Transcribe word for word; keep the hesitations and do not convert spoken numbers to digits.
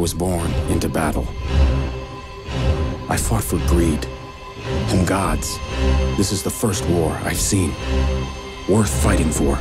was born into battle. I fought for greed and gods. This is the first war I've seen worth fighting for.